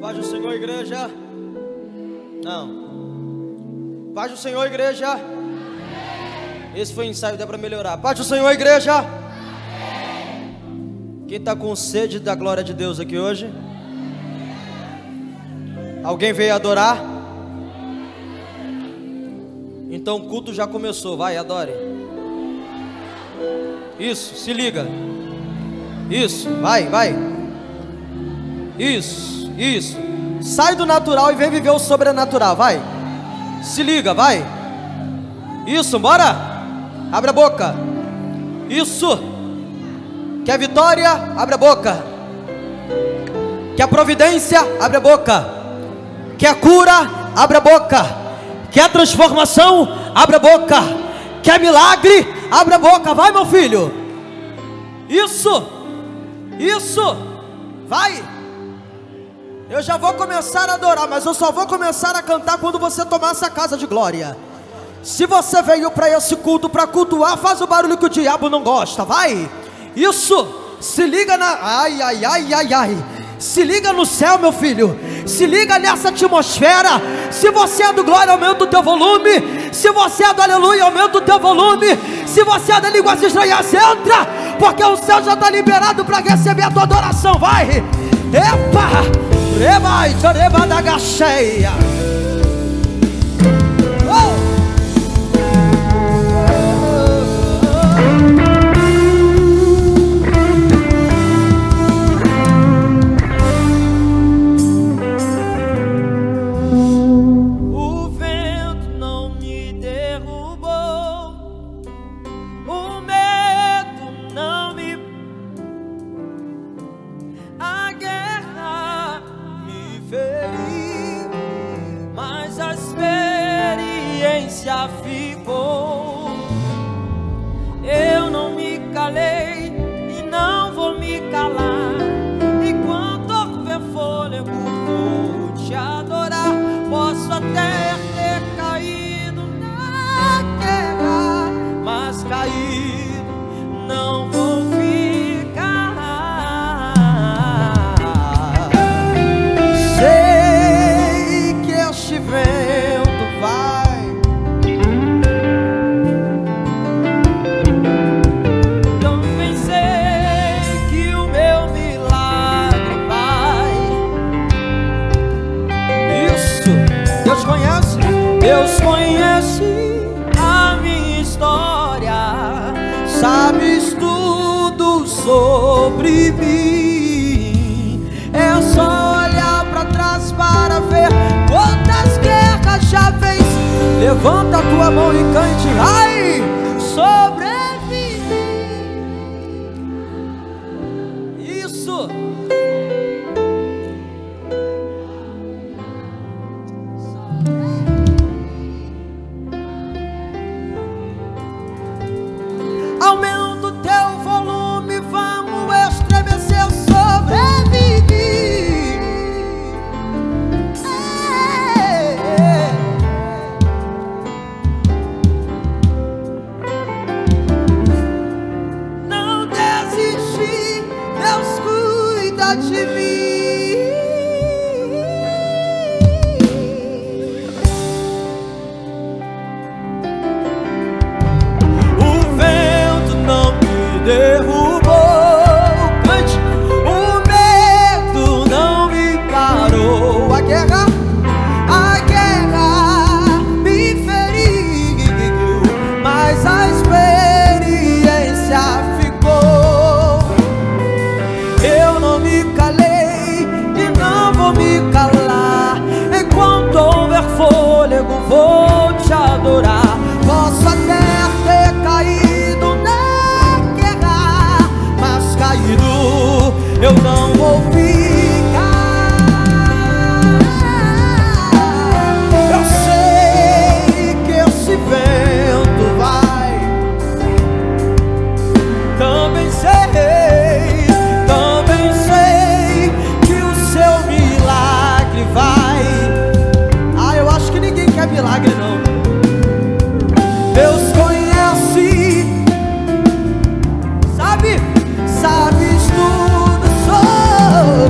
Paz do Senhor, igreja. Não. Paz do Senhor, igreja. Amém. Esse foi o ensaio, dá para melhorar. Paz do Senhor, igreja. Amém. Quem está com sede da glória de Deus aqui hoje? Alguém veio adorar? Então o culto já começou. Vai, adore. Isso, se liga. Isso, vai, vai. Isso, isso. Sai do natural e vem viver o sobrenatural, vai. Se liga, vai. Isso, bora. Abre a boca. Isso. Quer vitória? Abre a boca. Quer providência? Abre a boca. Quer cura? Abre a boca. Quer transformação? Abre a boca. Quer milagre? Abre a boca. Vai, meu filho. Isso. Isso. Vai. Eu já vou começar a adorar, mas eu só vou começar a cantar quando você tomar essa casa de glória. Se você veio para esse culto, para cultuar, faz o barulho que o diabo não gosta, vai. Isso, se liga na... Ai, ai, ai, ai, ai. Se liga no céu, meu filho. Se liga nessa atmosfera. Se você é do glória, aumenta o teu volume. Se você é do aleluia, aumenta o teu volume. Se você é da língua de estranhar, entra, porque o céu já está liberado para receber a tua adoração, vai. Epa! Reba, Itoreba da Gacheia. O vento não me derrubou, o medo não me... A guerra feri, mas a experiência ficou. Eu não me calei e não vou me calar. Enquanto houver fôlego, vou te adorar. Posso até ter caído na guerra, mas caído não vou ficar. Deus conhece a minha história, sabes tudo sobre mim. É só olhar pra trás para ver quantas guerras já vens. Levanta a tua mão e cante, ai, sobrevivi. Isso. Aumenta o teu volume, vamos estremecer, eu sobrevivi. Não desisti, Deus cuida de mim. O vento não me derrubou, cante. O medo não me parou. A guerra me feriu, mas a experiência ficou. Eu não me calei e não vou me calar. Enquanto houver fôlego, vou te adorar. Posso até ter caído na guerra, mas caído eu não vou ficar. Eu sei que esse vento vai. Também sei que o seu milagre vai. Ah, eu acho que ninguém quer milagre, não. Deus conhece, sabe, sabes tudo sobre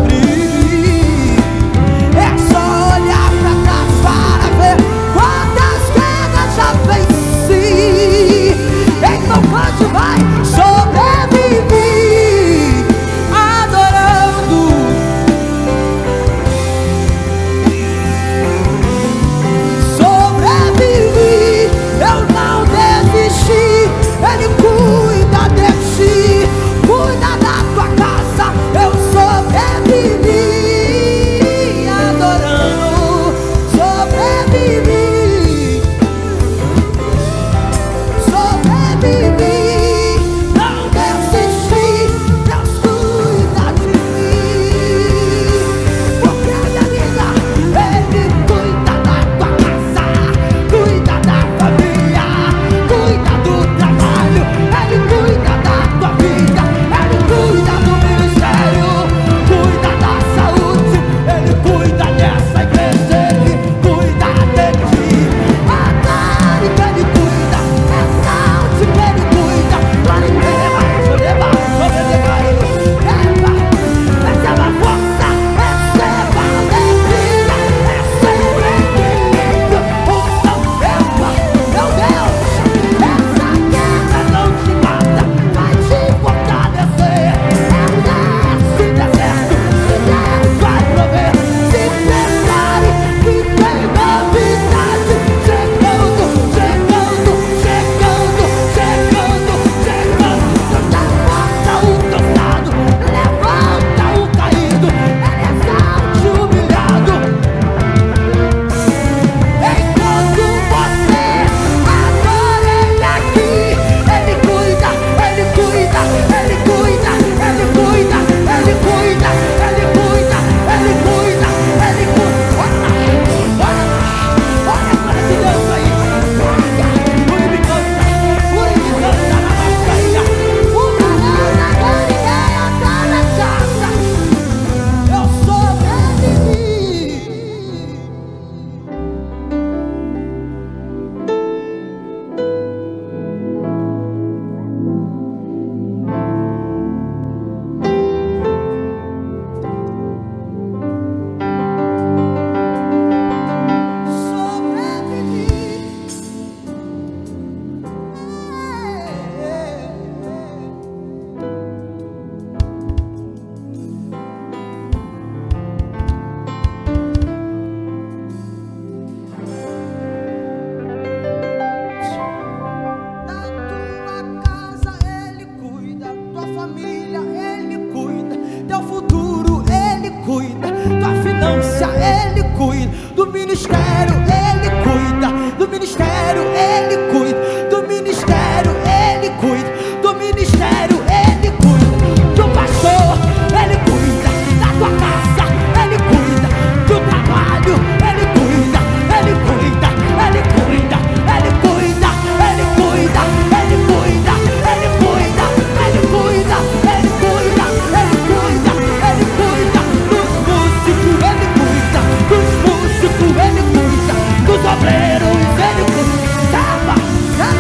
Ele cuida do ministério, Ele cuida do ministério, Ele cuida do ministério, Ele cuida do ministério, Ele cuida do pastor, Ele cuida da tua casa, Ele cuida do trabalho, Ele cuida, Ele cuida, Ele cuida, Ele cuida, Ele cuida, Ele cuida, Ele cuida, Ele cuida, Ele cuida, Ele cuida, Ele cuida dos músicos, Ele cuida dos músicos, Ele cuida dos obreiros, Ele cuida,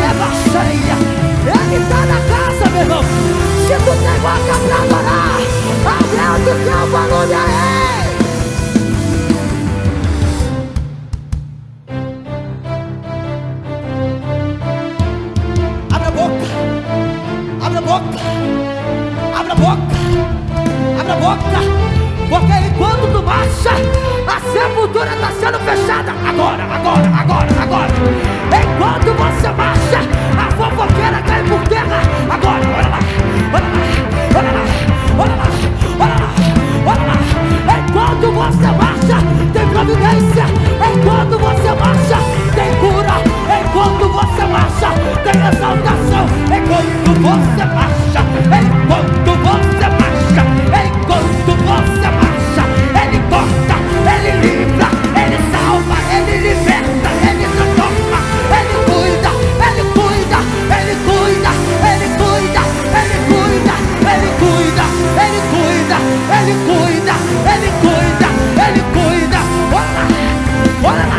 é baixeia, Ele tá na casa, meu irmão. Se tu tem boca pra adorar, abre o teu volume aí. Porque enquanto tu marcha, a sepultura está sendo fechada. Agora, agora, agora, agora. Enquanto você marcha, a fofoqueira cai por terra. Agora, olha lá, olha lá, olha lá, olha lá, olha lá, olha lá. Enquanto você marcha, tem providência. Enquanto você marcha, tem cura. Enquanto você marcha, tem exaltação. Enquanto você marcha, enquanto você marcha, enquanto você marcha, Ele corta, Ele livra, Ele salva, Ele liberta, Ele transforma, Ele cuida, Ele cuida, Ele cuida, Ele cuida, Ele cuida, Ele cuida, Ele cuida, Ele cuida, Ele cuida, Ele cuida. Olha lá, olha lá.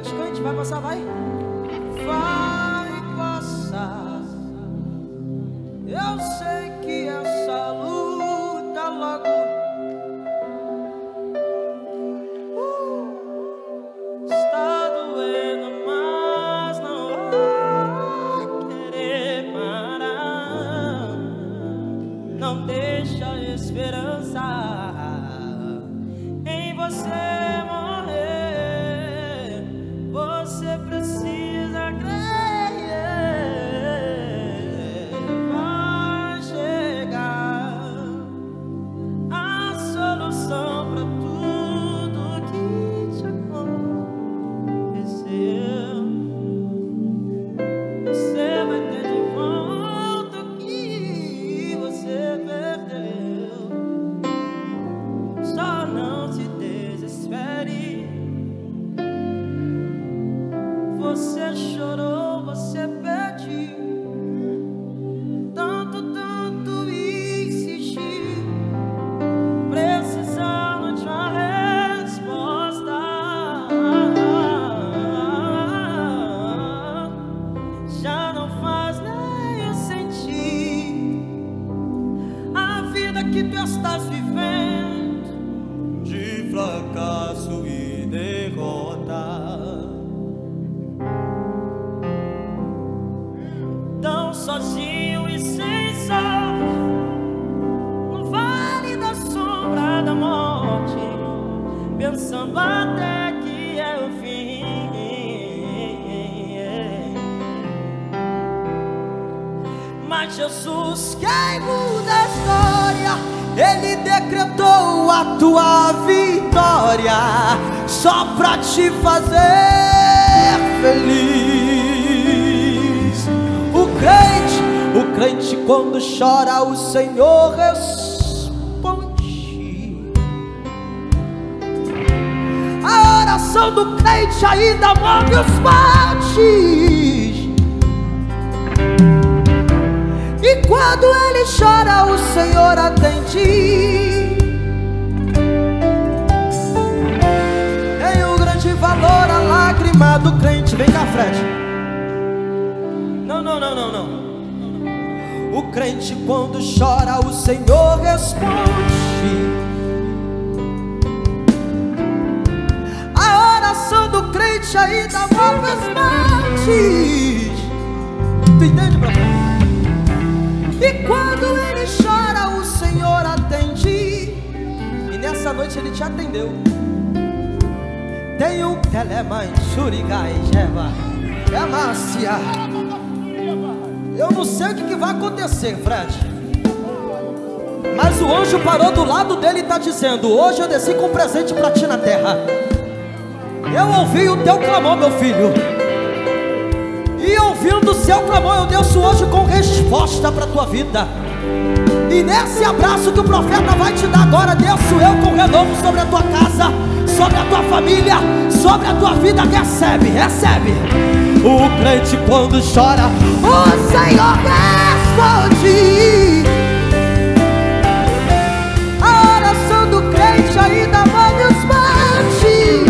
cante, cante, vai passar, vai. Vai passar. Eu sei que essa luta logo está doendo, mas não vai querer parar. Não deixa a esperança em você. Você chorou, você pediu, tanto insistir, precisando de uma resposta. Já não faz nem sentido a vida que tu estás vivendo, de fracasso e derrota. Sozinho e sem sal, no vale da sombra da morte, pensando até que é o fim. Mas Jesus, quem muda a história, Ele decretou a tua vitória só pra te fazer feliz. O crente quando chora, o Senhor responde. A oração do crente ainda move os montes. E quando ele chora, o Senhor atende. Tem um grande valor a lágrima do crente. Vem cá, Fred. Não. O crente quando chora, o Senhor responde. A oração do crente ainda move as mãos. Tu entende, brother? E quando ele chora, o Senhor atende. E nessa noite ele te atendeu. Tem um telemã em Surigai, Jeva, é Márcia. Eu não sei o que vai acontecer, Fred, mas o anjo parou do lado dele e está dizendo: hoje eu desci com um presente para ti na terra. Eu ouvi o teu clamor, meu filho, e ouvindo o seu clamor, eu desço hoje com resposta para a tua vida. E nesse abraço que o profeta vai te dar agora, desço eu com renovo sobre a tua casa, sobre a tua família, sobre a tua vida. Recebe, recebe. O crente quando chora, o Senhor responde. A oração do crente ainda move os montes.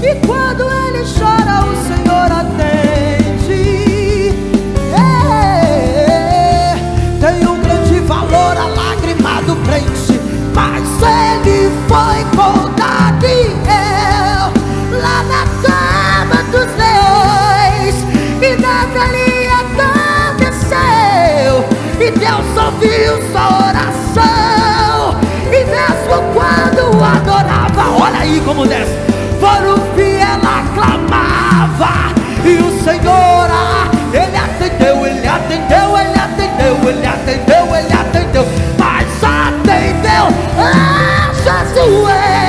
E quando ele chora, o Senhor atende. Tem um grande valor a lágrima do crente, mas ele foi com Daniel lá na cama dos leões, e nada lhe aconteceu. E Deus ouviu sua oração, e mesmo quando adorava, olha aí como desce, por um dia ela clamava, e o Senhor, Ele atendeu, Ele atendeu, Ele atendeu, Ele atendeu, Ele atendeu, mas atendeu a Josué.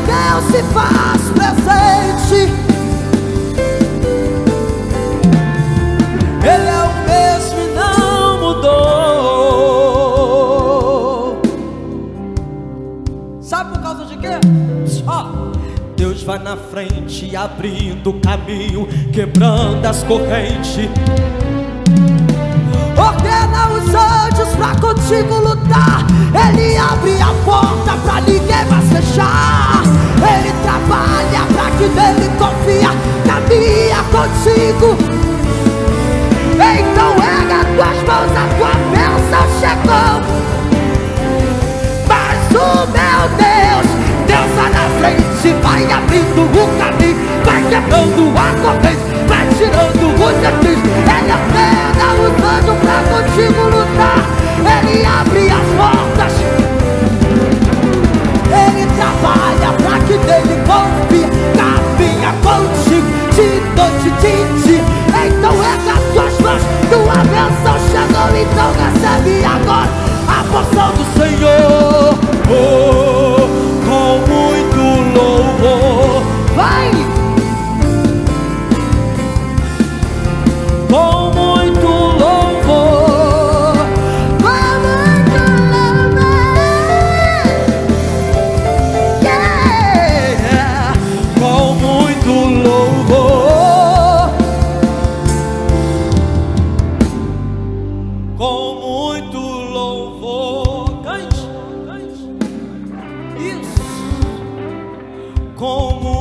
Deus se faz presente. Ele é o mesmo e não mudou. Sabe por causa de quê? Ó, Deus vai na frente, abrindo o caminho, quebrando as correntes. Ordena os anjos pra contigo lutar. Ele abre a porta pra ninguém mais fechar. Ele trabalha pra quem nele confia, caminha contigo. Então erga tuas mãos, a tua bênção chegou. Mas o meu Deus vai na frente, vai abrindo o caminho, vai quebrando a corrente, vai tirando os detritos. Ele ordena os anjos pra contigo lutar. Ele abre as portas, ele trabalha pra que nele confia, caminha contigo de noite, de dia. Então erga as tuas mãos, tua bênção chegou. Então recebe agora a porção do Senhor, oh, com muito louvor. Vai! Com muito louvor, com muito louvor, yeah. Com muito louvor, com muito louvor, cante, cante, isso, com muito